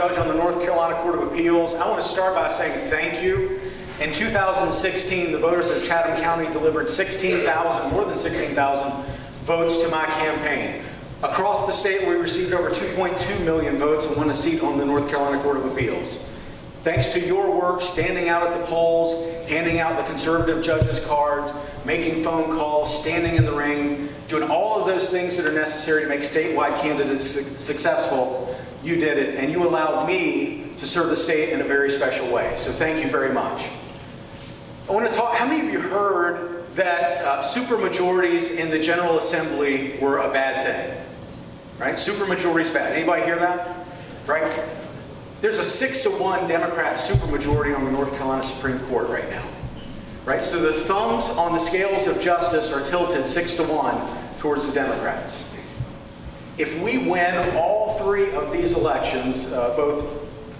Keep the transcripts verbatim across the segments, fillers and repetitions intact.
judge on the North Carolina Court of Appeals, I want to start by saying thank you. In two thousand sixteen, the voters of Chatham County delivered sixteen thousand, more than sixteen thousand votes to my campaign. Across the state, we received over two point two million votes and won a seat on the North Carolina Court of Appeals. Thanks to your work, standing out at the polls, handing out the conservative judges' cards, making phone calls, standing in the rain, doing all of those things that are necessary to make statewide candidates su- successful, you did it, and you allowed me to serve the state in a very special way. So thank you very much. I want to talk, how many of you heard that uh, supermajorities in the General Assembly were a bad thing? Right? Supermajorities bad. Anybody hear that? Right? There's a six to one Democrat supermajority on the North Carolina Supreme Court right now. Right? So the thumbs on the scales of justice are tilted six to one towards the Democrats. If we win all three of these elections, uh, both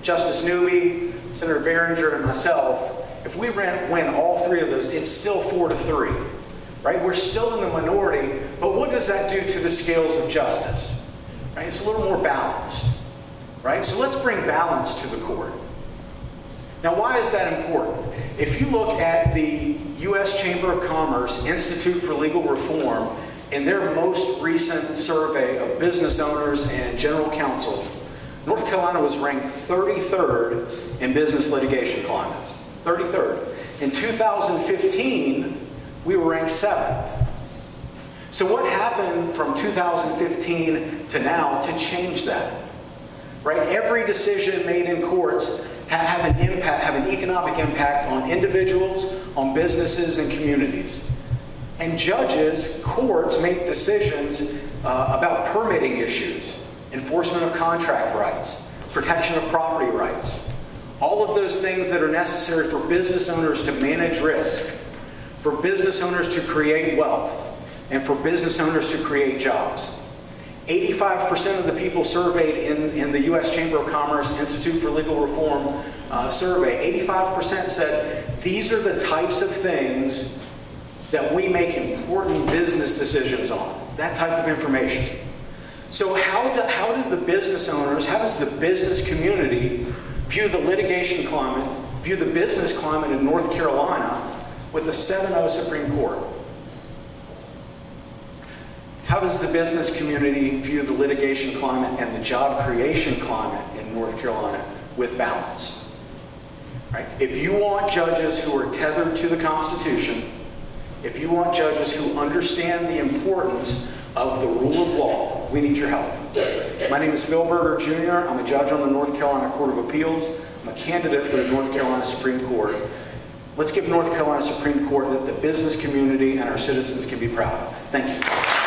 Justice Newby, Senator Behringer, and myself, if we win all three of those, it's still four to three. Right? We're still in the minority, but what does that do to the scales of justice? Right? It's a little more balanced. Right? So let's bring balance to the court. Now, why is that important? If you look at the U S Chamber of Commerce Institute for Legal Reform, in their most recent survey of business owners and general counsel, North Carolina was ranked thirty-third in business litigation climate. thirty-third. In two thousand fifteen, we were ranked seventh. So what happened from two thousand fifteen to now to change that? Right? Every decision made in courts have an impact, have an economic impact on individuals, on businesses, and communities. And judges, courts make decisions uh, about permitting issues, enforcement of contract rights, protection of property rights, all of those things that are necessary for business owners to manage risk, for business owners to create wealth, and for business owners to create jobs. eighty-five percent of the people surveyed in, in the U S Chamber of Commerce Institute for Legal Reform uh, survey, eighty-five percent said these are the types of things that we make important business decisions on, that type of information. So how do, how do the business owners, how does the business community view the litigation climate, view the business climate in North Carolina with a seven oh Supreme Court? How does the business community view the litigation climate and the job creation climate in North Carolina with balance? Right? If you want judges who are tethered to the Constitution, if you want judges who understand the importance of the rule of law, we need your help. My name is Phil Berger Junior I'm a judge on the North Carolina Court of Appeals. I'm a candidate for the North Carolina Supreme Court. Let's give North Carolina Supreme Court that the business community and our citizens can be proud of. Thank you.